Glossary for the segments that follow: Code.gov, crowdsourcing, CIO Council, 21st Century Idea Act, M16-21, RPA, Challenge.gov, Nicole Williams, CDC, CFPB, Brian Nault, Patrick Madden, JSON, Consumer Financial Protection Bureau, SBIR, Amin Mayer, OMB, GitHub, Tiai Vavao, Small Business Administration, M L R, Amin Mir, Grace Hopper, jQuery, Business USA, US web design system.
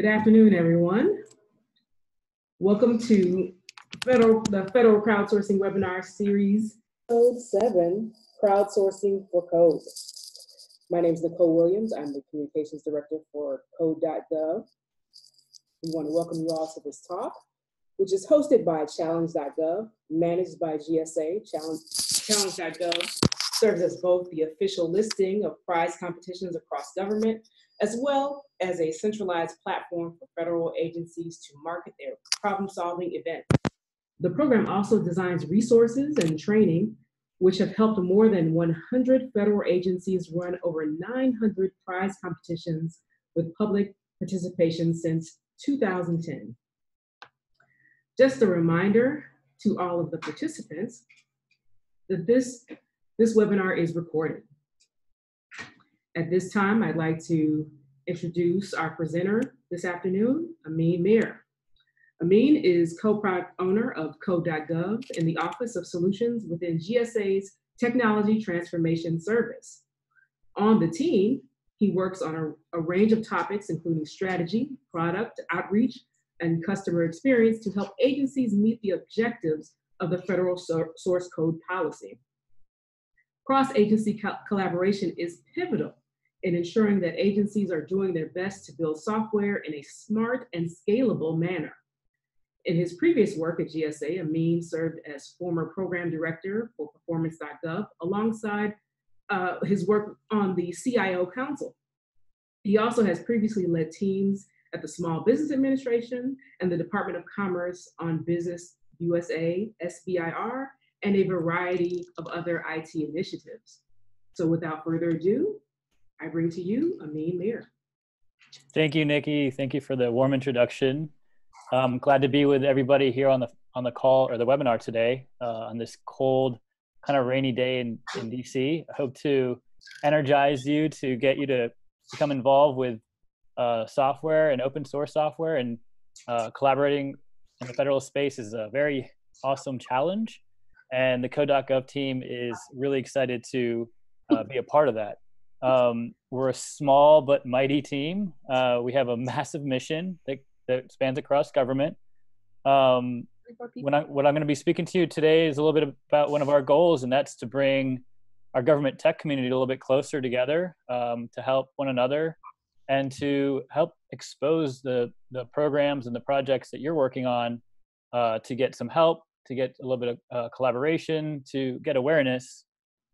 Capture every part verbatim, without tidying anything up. Good afternoon, everyone. Welcome to federal, the Federal Crowdsourcing Webinar Series, Code seven, Crowdsourcing for Code. My name is Nicole Williams. I'm the Communications Director for Code dot gov. We want to welcome you all to this talk, which is hosted by Challenge dot gov, managed by G S A. Challenge, Challenge dot gov serves as both the official listing of prize competitions across government, as well as a centralized platform for federal agencies to market their problem-solving events. The program also designs resources and training, which have helped more than one hundred federal agencies run over nine hundred prize competitions with public participation since two thousand ten. Just a reminder to all of the participants that this, this webinar is recorded. At this time, I'd like to introduce our presenter this afternoon, Amin Mir. Amin is co-product owner of Code dot gov in the Office of Solutions within G S A's Technology Transformation Service. On the team, he works on a, a range of topics, including strategy, product, outreach, and customer experience to help agencies meet the objectives of the federal source code policy. Cross-agency co- collaboration is pivotal in ensuring that agencies are doing their best to build software in a smart and scalable manner. In his previous work at G S A, Amin served as former program director for Performance dot gov alongside uh, his work on the C I O Council. He also has previously led teams at the Small Business Administration and the Department of Commerce on Business U S A, S B I R, and a variety of other I T initiatives. So without further ado, I bring to you Amin Lear. Thank you, Nikki. Thank you for the warm introduction. I'm glad to be with everybody here on the on the call or the webinar today uh, on this cold, kind of rainy day in, in D C. I hope to energize you to get you to become involved with uh, software and open source software, and uh, collaborating in the federal space is a very awesome challenge. And the Code dot gov team is really excited to uh, be a part of that. Um, we're a small but mighty team. Uh, we have a massive mission that, that spans across government. Um, when I, what I'm going to be speaking to you today is a little bit about one of our goals, and that's to bring our government tech community a little bit closer together, um, to help one another and to help expose the, the programs and the projects that you're working on uh, to get some help, to get a little bit of uh, collaboration, to get awareness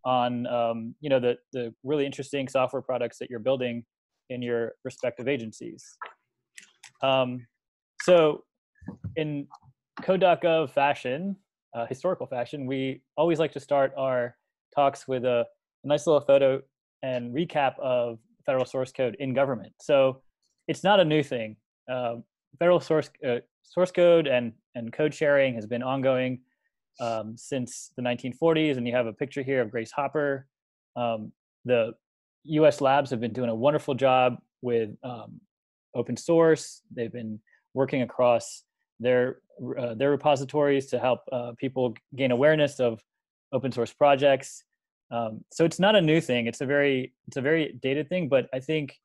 on um, you know, the, the really interesting software products that you're building in your respective agencies. Um, so in Code dot gov fashion, uh, historical fashion, we always like to start our talks with a, a nice little photo and recap of federal source code in government. So it's not a new thing. Uh, federal source, uh, source code and, and code sharing has been ongoing Um, since the nineteen forties, and you have a picture here of Grace Hopper. Um, the U S labs have been doing a wonderful job with um, open source. They've been working across their, uh, their repositories to help uh, people gain awareness of open source projects. Um, so it's not a new thing. It's a very, it's a very dated thing, but I think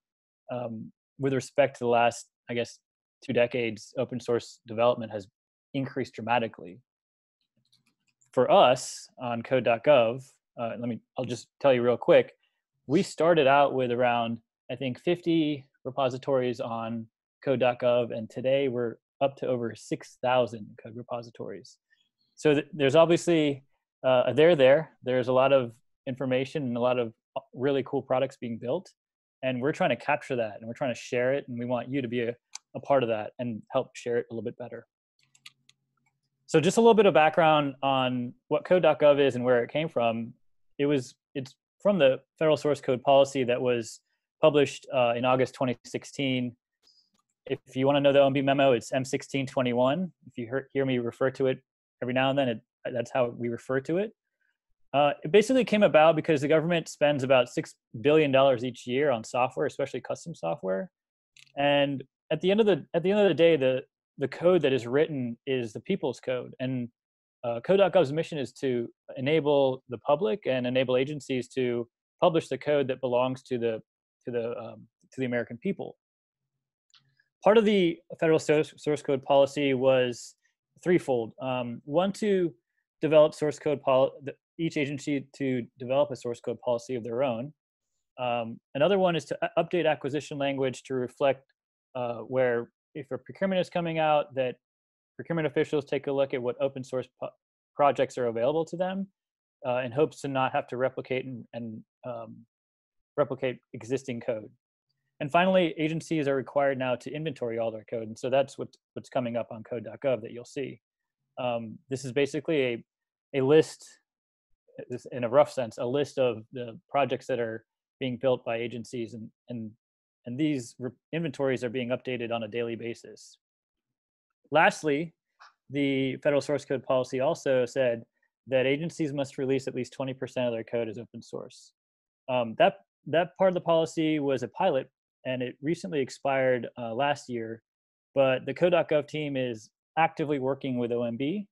um, with respect to the last, I guess, two decades, open source development has increased dramatically. For us on Code dot gov, uh, let me, I'll just tell you real quick, we started out with around, I think, fifty repositories on Code dot gov, and today we're up to over six thousand code repositories. So th there's obviously, uh, they're there, there's a lot of information and a lot of really cool products being built, and we're trying to capture that, and we're trying to share it, and we want you to be a, a part of that and help share it a little bit better. So just a little bit of background on what Code dot gov is and where it came from. It was, it's from the Federal Source Code Policy that was published uh, in August twenty sixteen. If you want to know the O M B memo, it's M sixteen twenty-one. If you hear, hear me refer to it every now and then, it, that's how we refer to it. Uh, it basically came about because the government spends about six billion dollars each year on software, especially custom software. And at the end of the, at the end of the day, the The code that is written is the people's code, and uh, Code dot gov's mission is to enable the public and enable agencies to publish the code that belongs to the to the um, to the American people. part of the federal source, source code policy was threefold. Um, one, to develop source code policy, each agency to develop a source code policy of their own. Um, another one is to update acquisition language to reflect uh, where, if a procurement is coming out, that procurement officials take a look at what open source projects are available to them uh, in hopes to not have to replicate and, and um, replicate existing code. And finally, agencies are required now to inventory all their code. And so that's what, what's coming up on code dot gov that you'll see. Um, this is basically a, a list, in a rough sense, a list of the projects that are being built by agencies, and, and, and these inventories are being updated on a daily basis. Lastly, the federal source code policy also said that agencies must release at least twenty percent of their code as open source. Um, that, that part of the policy was a pilot, and it recently expired uh, last year, but the code dot gov team is actively working with O M B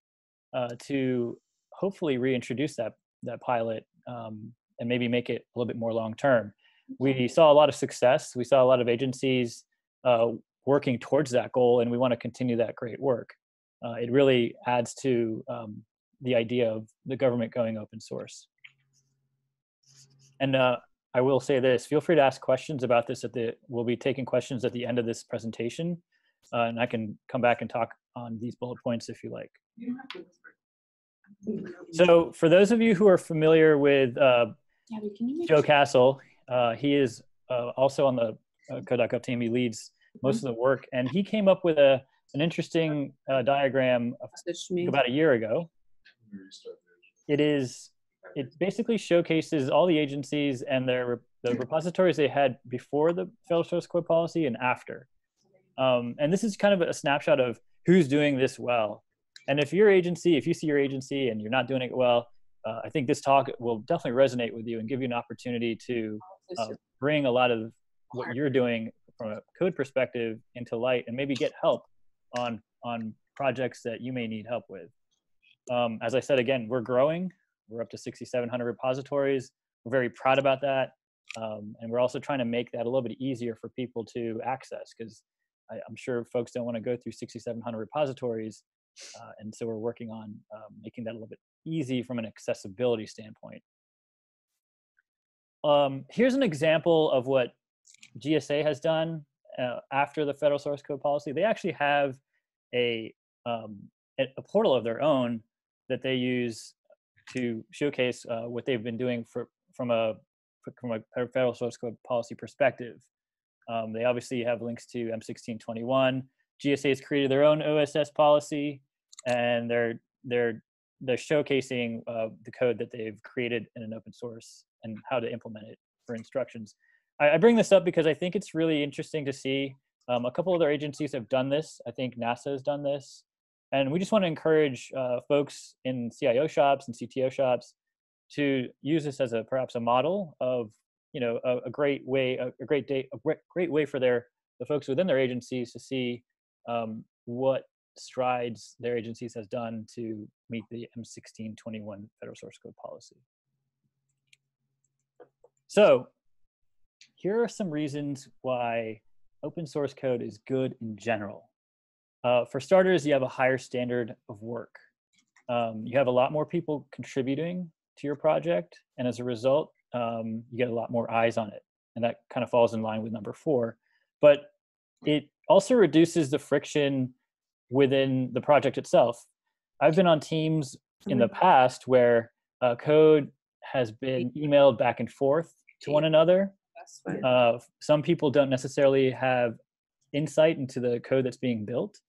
uh, to hopefully reintroduce that, that pilot um, and maybe make it a little bit more long-term. We saw a lot of success. We saw a lot of agencies uh, working towards that goal, and we want to continue that great work. Uh, it really adds to um, the idea of the government going open source. And uh, I will say this, feel free to ask questions about this at the, we'll be taking questions at the end of this presentation, uh, and I can come back and talk on these bullet points if you like. You don't have to whisper. So for those of you who are familiar with uh, yeah, Joe Castle, uh, he is uh, also on the uh, code dot gov team. He leads most mm-hmm. of the work, and he came up with a, an interesting uh, diagram about a year ago. It is, it basically showcases all the agencies and their the repositories they had before the federal source code policy and after. Um, and this is kind of a snapshot of who's doing this well. And if your agency, if you see your agency and you're not doing it well, uh, I think this talk will definitely resonate with you and give you an opportunity to uh, bring a lot of what you're doing from a code perspective into light, and maybe get help on, on projects that you may need help with. Um, as I said, again, we're growing. We're up to sixty-seven hundred repositories. We're very proud about that. Um, and we're also trying to make that a little bit easier for people to access, because I'm sure folks don't want to go through sixty-seven hundred repositories. Uh, and so we're working on um, making that a little bit easy from an accessibility standpoint. Um, here's an example of what G S A has done uh, after the federal source code policy. They actually have a, um, a portal of their own that they use to showcase uh, what they've been doing for, from, a, from a federal source code policy perspective. Um, they obviously have links to M sixteen twenty-one. G S A has created their own O S S policy, and they're, they're, they're showcasing uh, the code that they've created in an open source and how to implement it for instructions. I, I bring this up because I think it's really interesting to see. Um, a couple other agencies have done this. I think NASA has done this. And we just want to encourage uh, folks in C I O shops and C T O shops to use this as a perhaps a model of, you know, a, a great way, a, a great day, a great way for their the folks within their agencies to see um, what strides their agencies has done to meet the M sixteen twenty-one federal source code policy. So here are some reasons why open source code is good in general. Uh, for starters, you have a higher standard of work. Um, you have a lot more people contributing to your project, and as a result, um, you get a lot more eyes on it. And that kind of falls in line with number four. But it also reduces the friction within the project itself. I've been on teams in the past where uh, code has been emailed back and forth to one another. Uh, some people don't necessarily have insight into the code that's being built.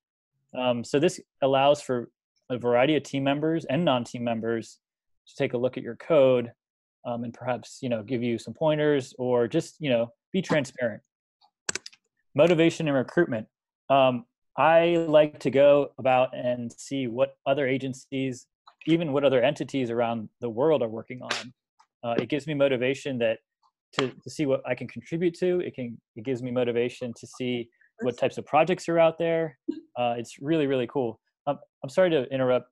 Um, so this allows for a variety of team members and non-team members to take a look at your code um, and perhaps, you know, give you some pointers, or just, you know, be transparent. Motivation and recruitment. Um, I like to go about and see what other agencies, even what other entities around the world are working on. Uh, it gives me motivation that to, to see what I can contribute to. It can, it gives me motivation to see what types of projects are out there. Uh, it's really, really cool. Um, I'm sorry to interrupt.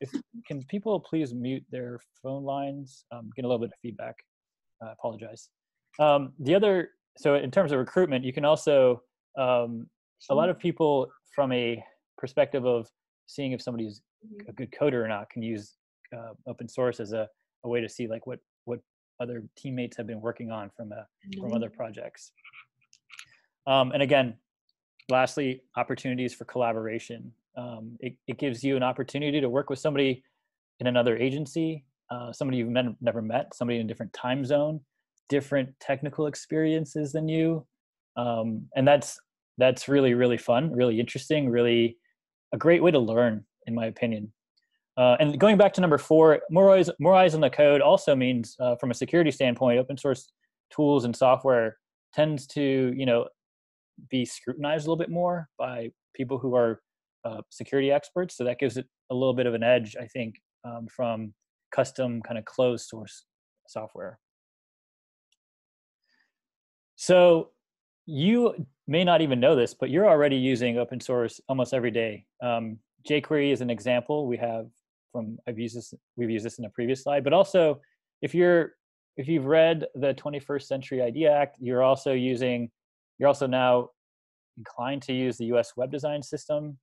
If, can people please mute their phone lines? Um, get a little bit of feedback. I apologize. Um, the other, so in terms of recruitment, you can also um, a lot of people from a perspective of seeing if somebody's a good coder or not can use uh, open source as a, a way to see like what what other teammates have been working on from a, from other projects. Um, and again, lastly, opportunities for collaboration. Um, it, it gives you an opportunity to work with somebody in another agency, uh, somebody you've met, never met, somebody in a different time zone, different technical experiences than you. Um, and that's that's really, really fun, really interesting, really a great way to learn, in my opinion. Uh, and going back to number four, more eyes, more eyes on the code also means, uh, from a security standpoint, open source tools and software tends to, you know, be scrutinized a little bit more by people who are uh, security experts. So that gives it a little bit of an edge, I think, um, from custom kind of closed source software. So you may not even know this, but you're already using open source almost every day. Um, jQuery is an example we have from, I've used this, we've used this in a previous slide, but also if you're, if you've read the twenty-first Century Idea Act, you're also using, you're also now inclined to use the U S web design system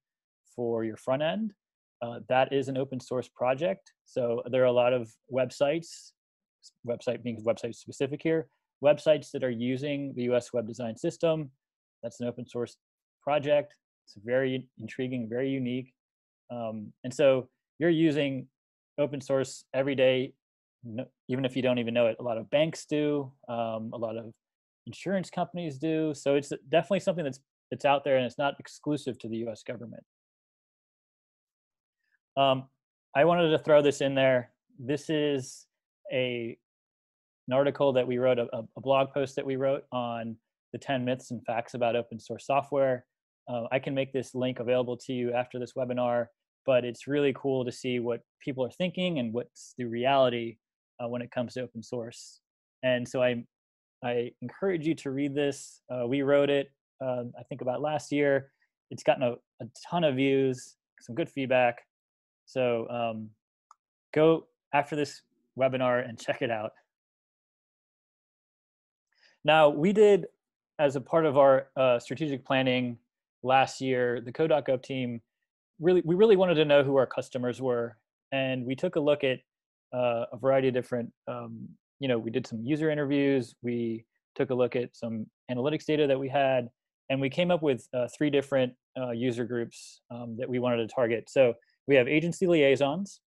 for your front end. Uh, that is an open source project. So there are a lot of websites, website being website specific here, websites that are using the U S web design system. That's an open source project. It's very intriguing, very unique. Um, and so you're using open source every day, no, even if you don't even know it. A lot of banks do, um, a lot of insurance companies do. So it's definitely something that's, that's out there, and it's not exclusive to the U S government. Um, I wanted to throw this in there. This is a, an article that we wrote, a, a blog post that we wrote on the ten myths and facts about open source software. Uh, I can make this link available to you after this webinar, but it's really cool to see what people are thinking and what's the reality uh, when it comes to open source. And so I, I encourage you to read this. Uh, we wrote it, uh, I think about last year. It's gotten a, a ton of views, some good feedback. So um, go after this webinar and check it out. Now, we did, as a part of our uh, strategic planning last year, the Code dot gov team, really, we really wanted to know who our customers were. And we took a look at uh, a variety of different, um, you know, we did some user interviews, we took a look at some analytics data that we had, and we came up with uh, three different uh, user groups um, that we wanted to target. So we have agency liaisons.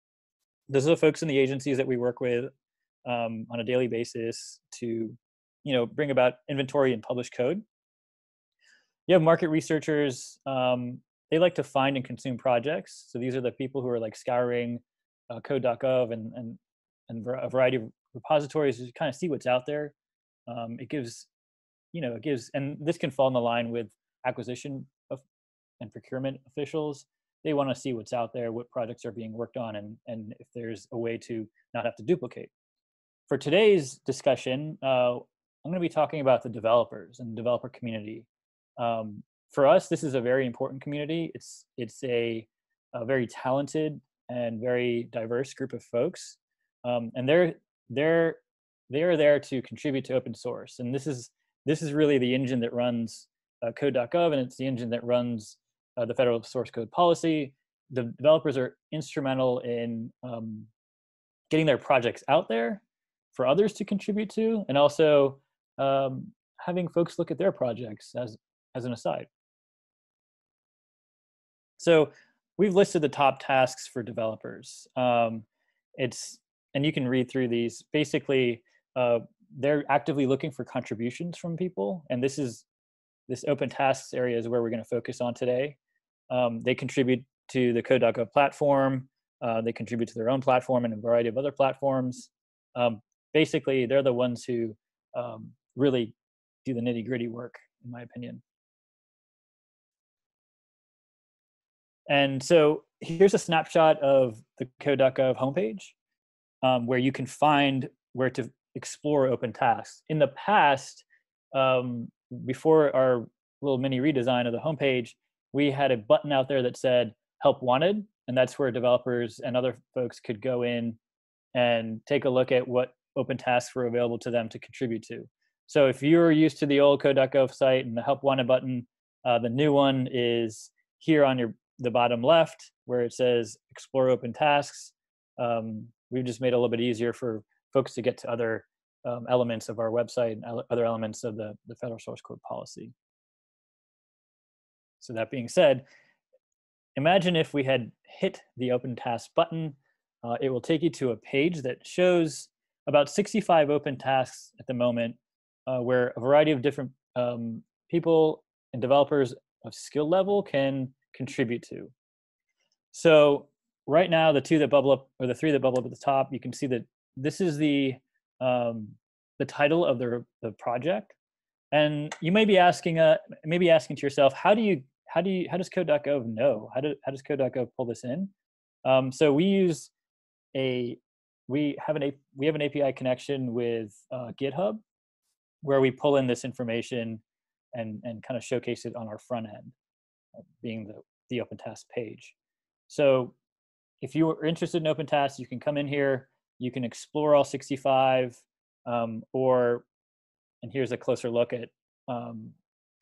Those are the folks in the agencies that we work with um, on a daily basis to, you know, bring about inventory and publish code. You have market researchers. Um, they like to find and consume projects. So these are the people who are like scouring uh, code dot gov and, and, and a variety of repositories to kind of see what's out there. Um, it gives, you know, it gives, and this can fall in the line with acquisition of, and procurement officials. They want to see what's out there, what projects are being worked on, and, and if there's a way to not have to duplicate. For today's discussion, uh, I'm going to be talking about the developers and the developer community. Um, for us, this is a very important community. It's, it's a, a very talented and very diverse group of folks. Um, and they're, they're, they're there to contribute to open source. And this is, this is really the engine that runs uh, code dot gov, and it's the engine that runs uh, the federal source code policy. The developers are instrumental in um, getting their projects out there for others to contribute to, and also um, having folks look at their projects as As an aside. So we've listed the top tasks for developers. Um, it's, and you can read through these. Basically, uh, they're actively looking for contributions from people, and this is, this open tasks area is where we're going to focus on today. Um, they contribute to the code dot gov platform. Uh, they contribute to their own platform and a variety of other platforms. Um, basically, they're the ones who um, really do the nitty-gritty work, in my opinion. And so here's a snapshot of the code dot gov homepage um, where you can find where to explore open tasks. In the past, um, before our little mini redesign of the homepage, we had a button out there that said help wanted, and that's where developers and other folks could go in and take a look at what open tasks were available to them to contribute to. So if you're used to the old code dot gov site and the help wanted button, Uh, the new one is here on your the bottom left where it says explore open tasks. Um, we've just made it a little bit easier for folks to get to other um, elements of our website and other elements of the, the federal source code policy. So that being said, imagine if we had hit the open task button. Uh, it will take you to a page that shows about sixty-five open tasks at the moment, uh, where a variety of different um, people and developers of skill level can contribute to. So right now, the two that bubble up, or the three that bubble up at the top, you can see that this is the, um, the title of the, the project. And you may be asking, uh, maybe asking to yourself, how do you, how do you, how does code dot gov know? How, do, how does code dot gov pull this in? Um, so we use a, we have an, we have an A P I connection with uh, GitHub, where we pull in this information and, and kind of showcase it on our front end, being the, the open task page. So if you are interested in open tasks, you can come in here, you can explore all sixty-five, um, or, and here's a closer look at um,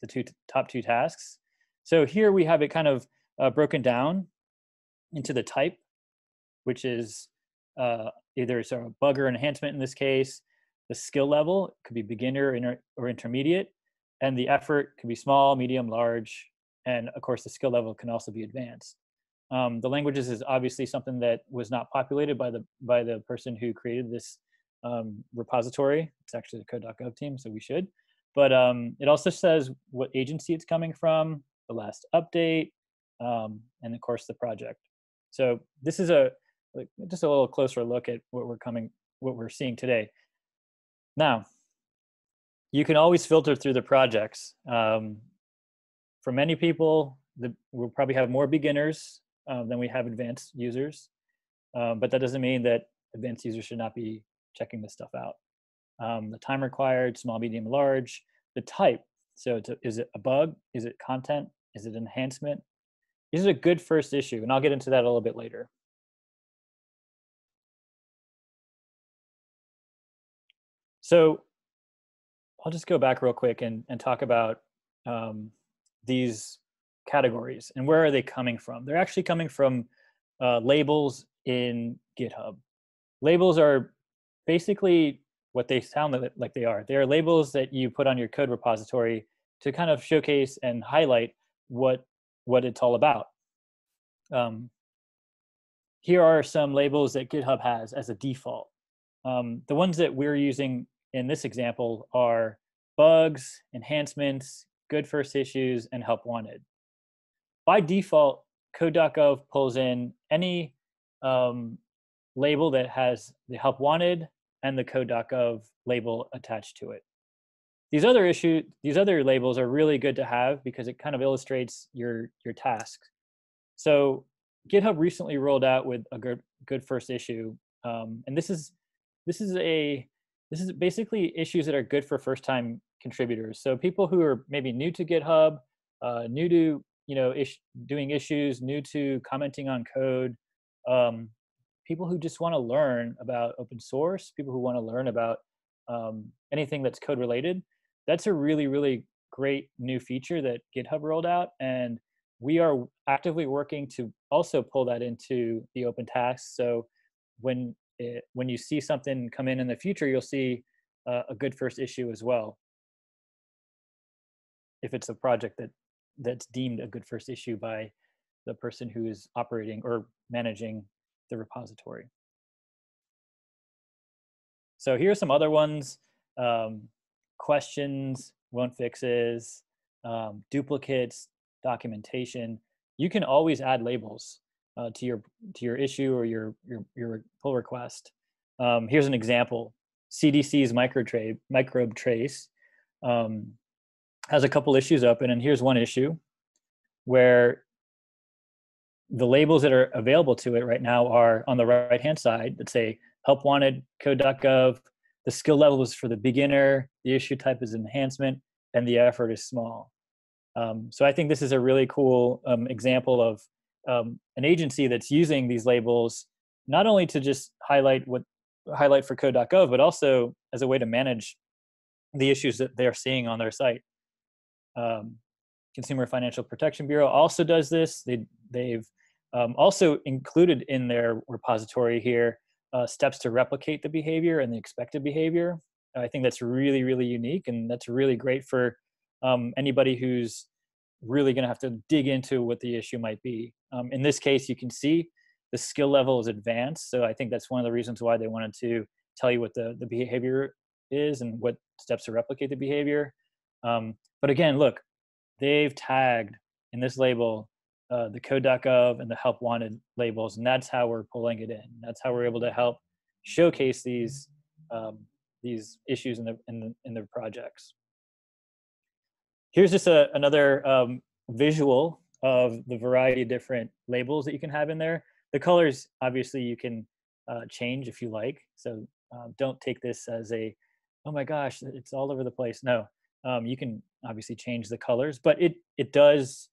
the two top two tasks. So here we have it kind of uh, broken down into the type, which is uh, either it's a bug or enhancement in this case, the skill level, it could be beginner inter or intermediate, and the effort could be small, medium, large, and of course the skill level can also be advanced. Um, the languages is obviously something that was not populated by the, by the person who created this um, repository. It's actually the code dot gov team, so we should. But um, it also says what agency it's coming from, the last update, um, and of course the project. So this is a like, just a little closer look at what we're coming, what we're seeing today. Now, you can always filter through the projects. Um, for many people, the, we'll probably have more beginners uh, than we have advanced users, um, but that doesn't mean that advanced users should not be checking this stuff out. Um, the time required, small, medium, large, the type. So it's a, is it a bug? Is it content? Is it enhancement? This is a good first issue, and I'll get into that a little bit later. So I'll just go back real quick and, and talk about um, these categories and where are they coming from. They're actually coming from uh, labels in GitHub. Labels are basically what they sound like they are. They are labels that you put on your code repository to kind of showcase and highlight what, what it's all about. Um, here are some labels that GitHub has as a default. Um, the ones that we're using in this example are bugs, enhancements, good first issues, and help wanted. By default, code dot gov pulls in any um, label that has the help wanted and the code dot gov label attached to it. These other issue, these other labels are really good to have because it kind of illustrates your, your task. So GitHub recently rolled out with a good, good first issue. Um, and this is, this is a, this is basically issues that are good for first time contributors. So people who are maybe new to GitHub, uh, new to, you know, ish, doing issues, new to commenting on code, um, people who just want to learn about open source, people who want to learn about um, anything that's code related. That's a really, really great new feature that GitHub rolled out. And we are actively working to also pull that into the open tasks. So when, it, when you see something come in in the future, you'll see uh, a good first issue as well, if it's a project that, that's deemed a good first issue by the person who is operating or managing the repository. So here are some other ones. Um, questions, won't fixes, um, duplicates, documentation. You can always add labels uh, to your to your issue or your your, your pull request. Um, here's an example. C D C's microbe microbe trace um, has a couple issues open, and here's one issue where the labels that are available to it right now are on the right hand side that say help wanted, code dot gov, the skill level is for the beginner, the issue type is enhancement, and the effort is small. Um, so I think this is a really cool um, example of um, an agency that's using these labels, not only to just highlight what highlight for code dot gov, but also as a way to manage the issues that they're seeing on their site. Um, Consumer Financial Protection Bureau also does this. They, they've um, also included in their repository here uh, steps to replicate the behavior and the expected behavior. I think that's really, really unique, and that's really great for um, anybody who's really gonna have to dig into what the issue might be. Um, in this case, you can see the skill level is advanced, so I think that's one of the reasons why they wanted to tell you what the, the behavior is and what steps to replicate the behavior. Um, but again, look, they've tagged in this label uh, the code dot gov and the help wanted labels, and that's how we're pulling it in. That's how we're able to help showcase these um, these issues in the in the, in the projects. Here's just a, another um, visual of the variety of different labels that you can have in there. The colors, obviously, you can uh, change if you like. So um, don't take this as a, oh my gosh, it's all over the place. No, um, you can obviously change the colors, but it it does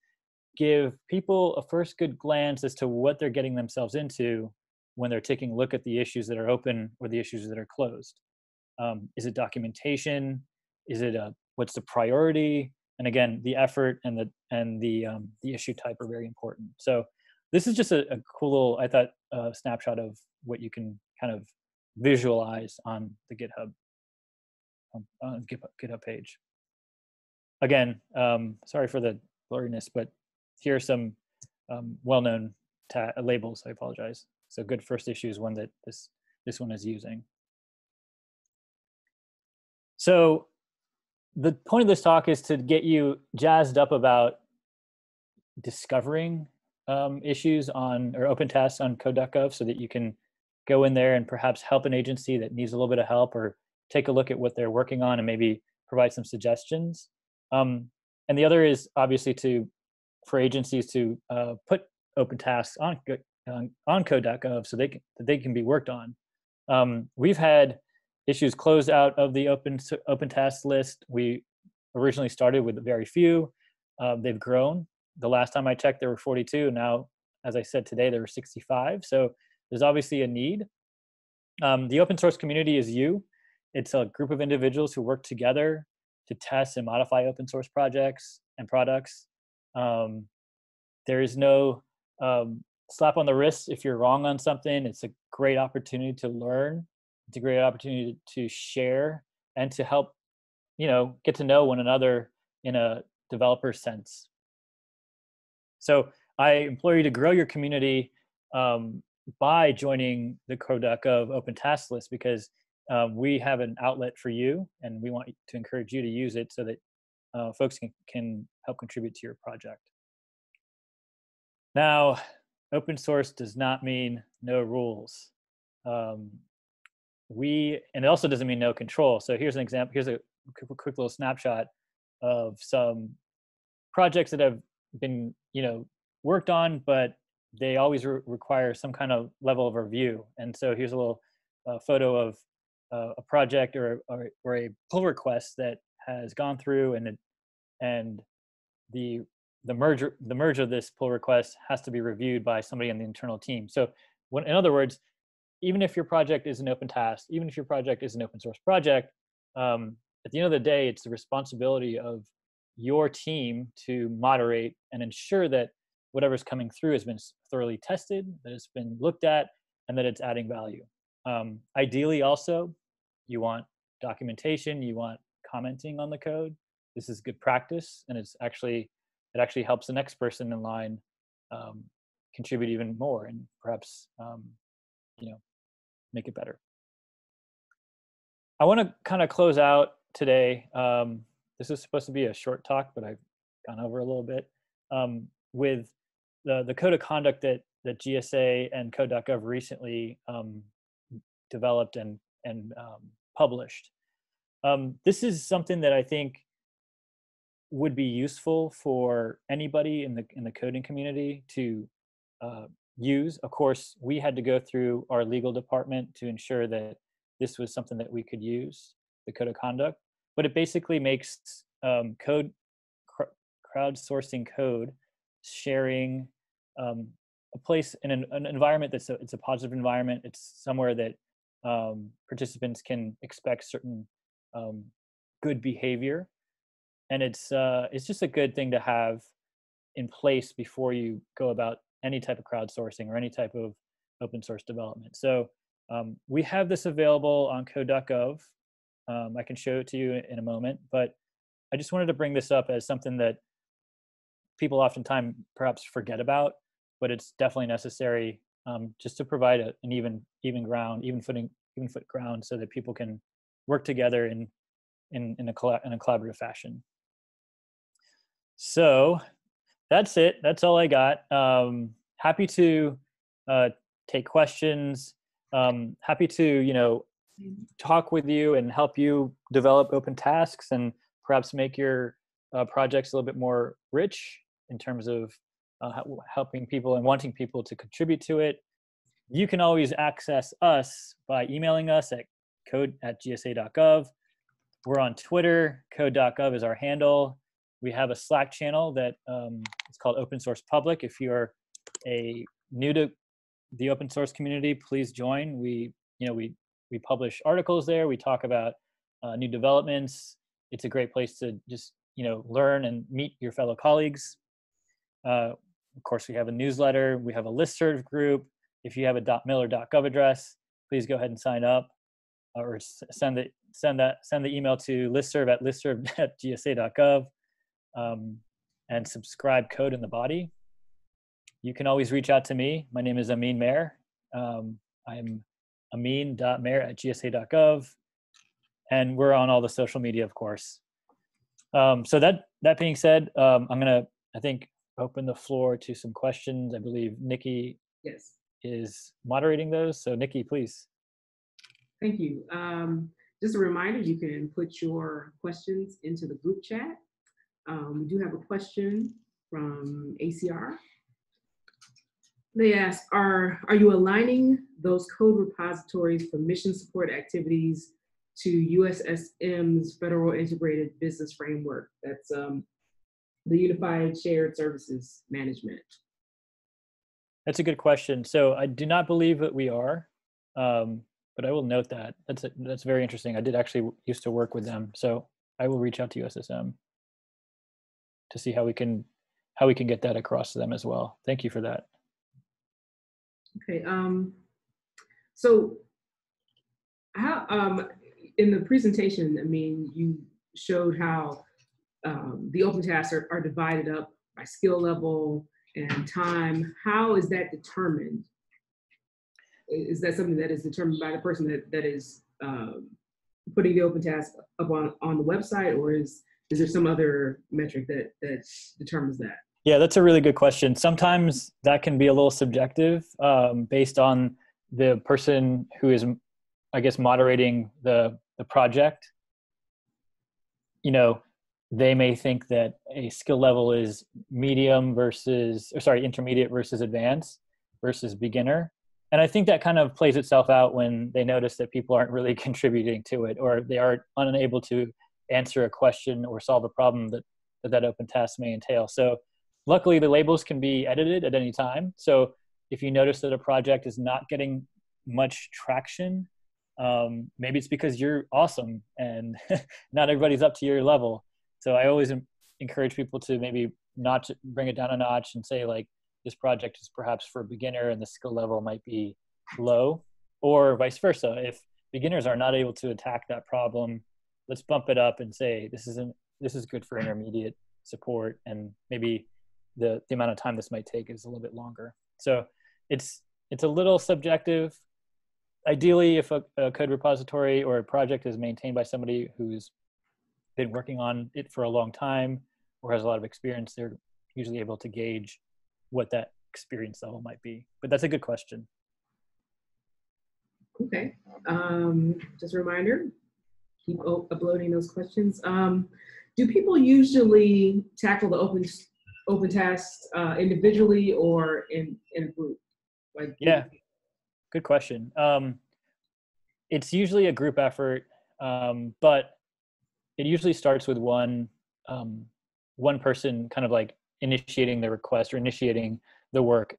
give people a first good glance as to what they're getting themselves into when they're taking a look at the issues that are open or the issues that are closed. Um, is it documentation? Is it a, what's the priority? And again, the effort and the and the um, the issue type are very important. So this is just a, a cool little, I thought, uh, snapshot of what you can kind of visualize on the GitHub um, on the GitHub page. Again, um, sorry for the blurriness, but here are some um, well-known labels. I apologize. So good first issue is one that this this one is using. So the point of this talk is to get you jazzed up about discovering um, issues on or open tasks on code dot gov so that you can go in there and perhaps help an agency that needs a little bit of help or take a look at what they're working on and maybe provide some suggestions. Um, and the other is obviously to for agencies to uh, put open tasks on, on, on code dot gov so they can, they can be worked on. Um, we've had issues closed out of the open open task list. We originally started with very few. Uh, they've grown. The last time I checked, there were forty-two. Now, as I said today, there were sixty-five. So there's obviously a need. Um, the open source community is you. It's a group of individuals who work together to test and modify open source projects and products. Um, there is no um, slap on the wrist if you're wrong on something. It's a great opportunity to learn. It's a great opportunity to share and to help, you know, get to know one another in a developer sense. So I implore you to grow your community um, by joining the code dot gov open task list, because um, we have an outlet for you and we want to encourage you to use it so that uh, folks can, can help contribute to your project. Now, open source does not mean no rules. Um, We, and it also doesn't mean no control. So here's an example, here's a quick little snapshot of some projects that have been, you know, worked on, but they always re require some kind of level of review. And so here's a little uh, photo of uh, a project or, or, or a pull request that has gone through, and, it, and the, the, merge, the merge of this pull request has to be reviewed by somebody on the internal team. So when, in other words, even if your project is an open task, even if your project is an open source project, um, at the end of the day, it's the responsibility of your team to moderate and ensure that whatever's coming through has been thoroughly tested, that it's been looked at, and that it's adding value. Um, ideally also, you want documentation, you want commenting on the code. This is good practice, and it's actually, it actually helps the next person in line um, contribute even more and perhaps, um, you know, make it better. I want to kind of close out today. Um, this is supposed to be a short talk, but I've gone over a little bit um, with the, the code of conduct that, that G S A and code dot gov recently um, developed and, and um, published. Um, this is something that I think would be useful for anybody in the, in the coding community to uh, use. Of course, we had to go through our legal department to ensure that this was something that we could use, the code of conduct, but it basically makes um, code, cr crowdsourcing code, sharing um, a place in an, an environment that's a, it's a positive environment. It's somewhere that um, participants can expect certain um, good behavior. And it's uh, it's just a good thing to have in place before you go about any type of crowdsourcing or any type of open source development. So um, we have this available on code dot gov. Um, I can show it to you in a moment, but I just wanted to bring this up as something that people oftentimes perhaps forget about, but it's definitely necessary um, just to provide a, an even even ground, even footing, even foot ground, so that people can work together in in in a, colla in a collaborative fashion. So that's it. That's all I got. Um, happy to uh, take questions. Um, happy to you know talk with you and help you develop open tasks and perhaps make your uh, projects a little bit more rich in terms of uh, helping people and wanting people to contribute to it. You can always access us by emailing us at code at G S A dot gov. We're on Twitter. code dot gov is our handle. We have a Slack channel that um, it's called Open Source Public. If you're a new to the open source community, please join. We, you know, we we publish articles there. We talk about uh, new developments. It's a great place to just you know learn and meet your fellow colleagues. Uh, of course, we have a newsletter. We have a listserv group. If you have a .miller dot gov address, please go ahead and sign up, or send the send that send the email to listserv at listserv dot G S A dot gov. Um, and subscribe code in the body. You can always reach out to me. My name is Amin Mayer. Um, I'm amin dot mayer at G S A dot gov. And we're on all the social media, of course. Um, so that, that being said, um, I'm gonna, I think, open the floor to some questions. I believe Nikki yes. is moderating those. So Nikki, please. Thank you. Um, just a reminder, you can put your questions into the group chat. Um, we do have a question from A C R. They ask, are, are you aligning those code repositories for mission support activities to U S S M's Federal Integrated Business Framework? That's um, the Unified Shared Services Management. That's a good question. So I do not believe that we are, um, but I will note that. That's, a, that's very interesting. I did actually used to work with them, so I will reach out to U S S M to see how we can how we can get that across to them as well. Thank you for that. Okay. Um, so, how um, in the presentation, I mean, you showed how um, the open tasks are, are divided up by skill level and time. How is that determined? Is that something that is determined by the person that that is um, putting the open task up on on the website, or is Is there some other metric that, that determines that? Yeah, that's a really good question. Sometimes that can be a little subjective um, based on the person who is, I guess, moderating the, the project. You know, they may think that a skill level is medium versus, or sorry, intermediate versus advanced versus beginner. And I think that kind of plays itself out when they notice that people aren't really contributing to it, or they are unable to answer a question or solve a problem that, that that open task may entail. So luckily the labels can be edited at any time. So if you notice that a project is not getting much traction, um, maybe it's because you're awesome and not everybody's up to your level. So I always encourage people to maybe notch, bring it down a notch and say, like, this project is perhaps for a beginner and the skill level might be low, or vice versa. If beginners are not able to attack that problem, let's bump it up and say this isn't this is good for intermediate support, and maybe the the amount of time this might take is a little bit longer. So it's it's a little subjective. Ideally, if a, a code repository or a project is maintained by somebody who's been working on it for a long time or has a lot of experience, they're usually able to gauge what that experience level might be. But that's a good question. Okay. Um, just a reminder, keep uploading those questions. Um, do people usually tackle the open open tasks uh, individually or in, in a group? Like, yeah, good question. Um, it's usually a group effort, um, but it usually starts with one, um, one person kind of like initiating the request or initiating the work.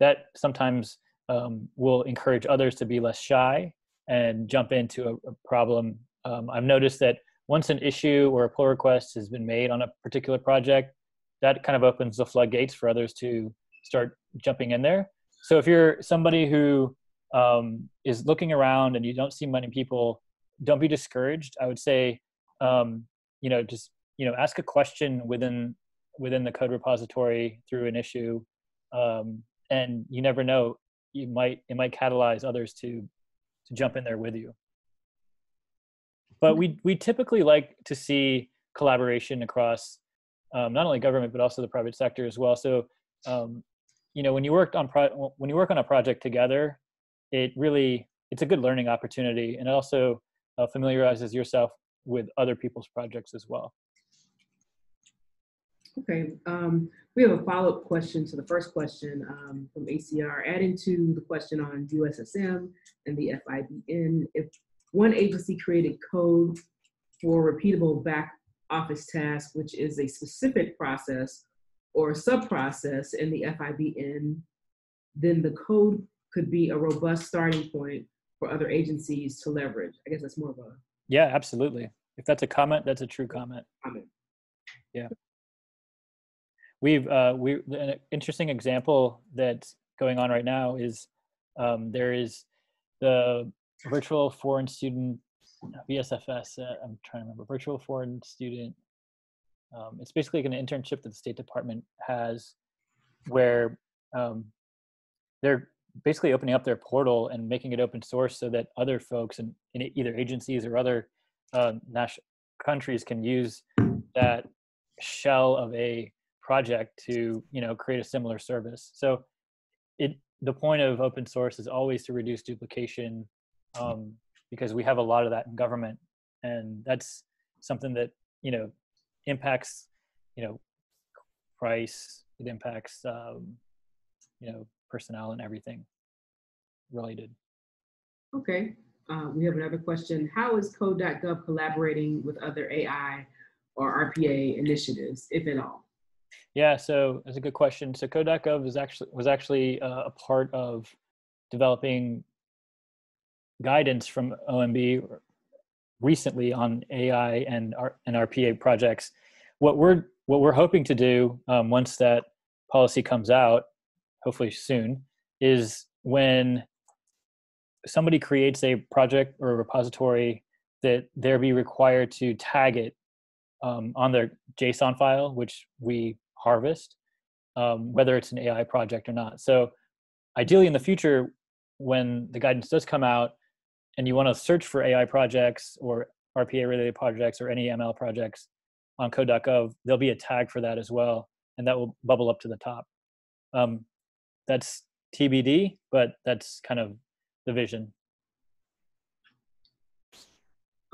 That sometimes um, will encourage others to be less shy and jump into a, a problem. Um, I've noticed that once an issue or a pull request has been made on a particular project, that kind of opens the floodgates for others to start jumping in there. So if you're somebody who um, is looking around and you don't see many people, don't be discouraged. I would say, um, you know, just, you know, ask a question within, within the code repository through an issue. Um, and you never know, you might, it might catalyze others to, to jump in there with you. But we, we typically like to see collaboration across um, not only government, but also the private sector as well. So, um, you know, when you worked on pro when you work on a project together, it really, it's a good learning opportunity. And it also uh, familiarizes yourself with other people's projects as well. Okay, um, we have a follow-up question to the first question um, from A C R, adding to the question on U S S M and the F I B N. If one agency created code for repeatable back office tasks, which is a specific process or sub-process in the F I B N, then the code could be a robust starting point for other agencies to leverage. I guess that's more of a... Yeah, absolutely. If that's a comment, that's a true comment. Comment. Yeah. We've uh, we an interesting example that's going on right now is um, there is the virtual foreign student V S F S. Uh, I'm trying to remember virtual foreign student. Um, it's basically like an internship that the State Department has, where um, they're basically opening up their portal and making it open source so that other folks in, in either agencies or other uh, national countries can use that shell of a project to, you know, create a similar service. So it, the point of open source is always to reduce duplication, um, because we have a lot of that in government, and that's something that, you know, impacts, you know, price, it impacts, um, you know, personnel and everything related. Okay, uh, we have another question. How is code dot gov collaborating with other A I or R P A initiatives, if at all? Yeah, so that's a good question. So code dot gov is actually was actually uh, a part of developing guidance from O M B recently on A I and R and R P A projects. What we're what we're hoping to do um, once that policy comes out, hopefully soon, is when somebody creates a project or a repository that they'll be required to tag it um, on their JSON file, which we harvest, um, whether it's an A I project or not. So ideally in the future, when the guidance does come out and you want to search for A I projects or R P A related projects or any M L projects on code dot gov, there'll be a tag for that as well. And that will bubble up to the top. Um, that's T B D, but that's kind of the vision.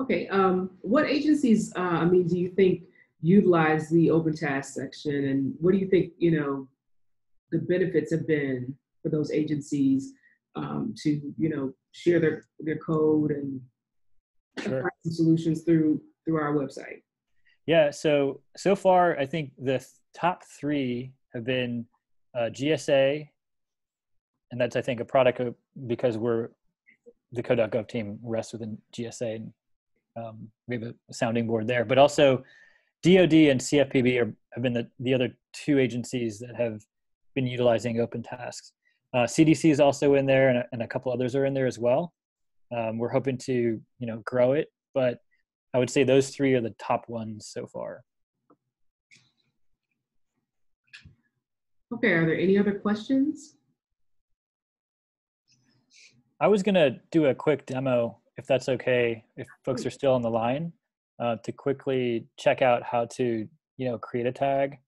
Okay, um, what agencies, uh, I mean, do you think utilize the open task section, and what do you think, you know, the benefits have been for those agencies um, to, you know, share their, their code and sure. solutions through, through our website? Yeah, so, so far, I think the top three have been uh, G S A, and that's, I think, a product of, because we're, the code dot gov team rests within G S A, and um, we have a sounding board there, but also D O D and C F P B are, have been the, the other two agencies that have been utilizing open tasks. Uh, C D C is also in there, and a, and a couple others are in there as well. Um, we're hoping to, you know, grow it, but I would say those three are the top ones so far. Okay, are there any other questions? I was gonna do a quick demo, if that's okay, if folks are still on the line. Uh, to quickly check out how to, you know, create a tag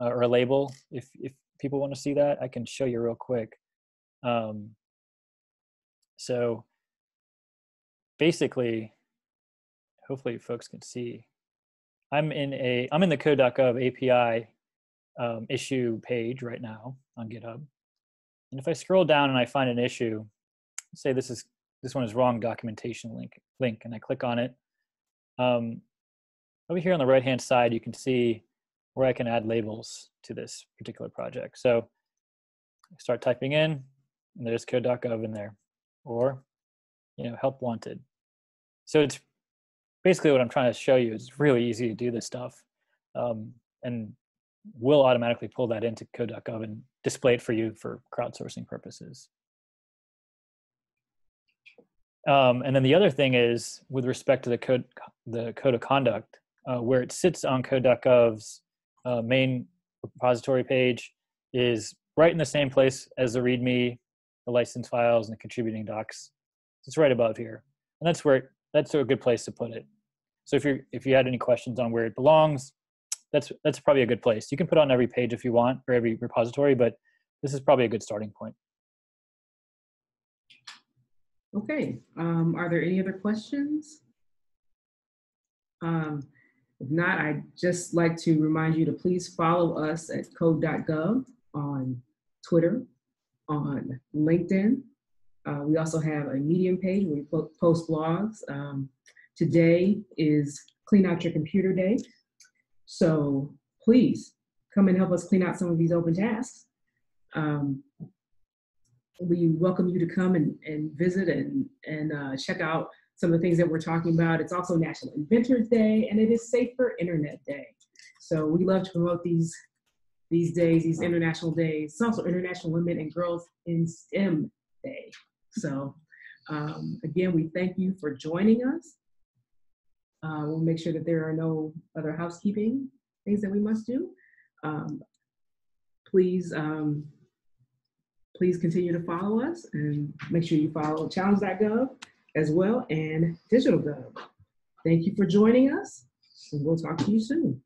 uh, or a label. If, if people want to see that, I can show you real quick. Um, so basically, hopefully folks can see, I'm in a, I'm in the code dot gov A P I um, issue page right now on GitHub. And if I scroll down and I find an issue, say this is, this one is wrong documentation link, link, and I click on it. Um, over here on the right-hand side, you can see where I can add labels to this particular project. So I start typing in, and there's code dot gov in there, or, you know, help wanted. So it's basically what I'm trying to show you is it's really easy to do this stuff, um, and we'll automatically pull that into code dot gov and display it for you for crowdsourcing purposes. Um, and then the other thing is with respect to the code, the code of conduct, uh, where it sits on code dot gov's uh, main repository page is right in the same place as the README, the license files, and the contributing docs. It's right above here, and that's where it, that's a good place to put it. So if you're if you had any questions on where it belongs, that's that's probably a good place. You can put it on every page if you want or every repository, but this is probably a good starting point. Okay, um, are there any other questions? Um, if not, I'd just like to remind you to please follow us at code dot gov on Twitter, on LinkedIn. Uh, we also have a Medium page where we post blogs. Um, today is Clean Out Your Computer Day. So please come and help us clean out some of these open tasks. Um, We welcome you to come and, and visit and, and uh, check out some of the things that we're talking about. It's also National Inventors Day, and it is Safer Internet Day. So we love to promote these, these days, these international days. It's also International Women and Girls in STEM Day. So um, again, we thank you for joining us. Uh, we'll make sure that there are no other housekeeping things that we must do. Um, please, um, Please continue to follow us and make sure you follow challenge dot gov as well and digital dot gov. Thank you for joining us, and we'll talk to you soon.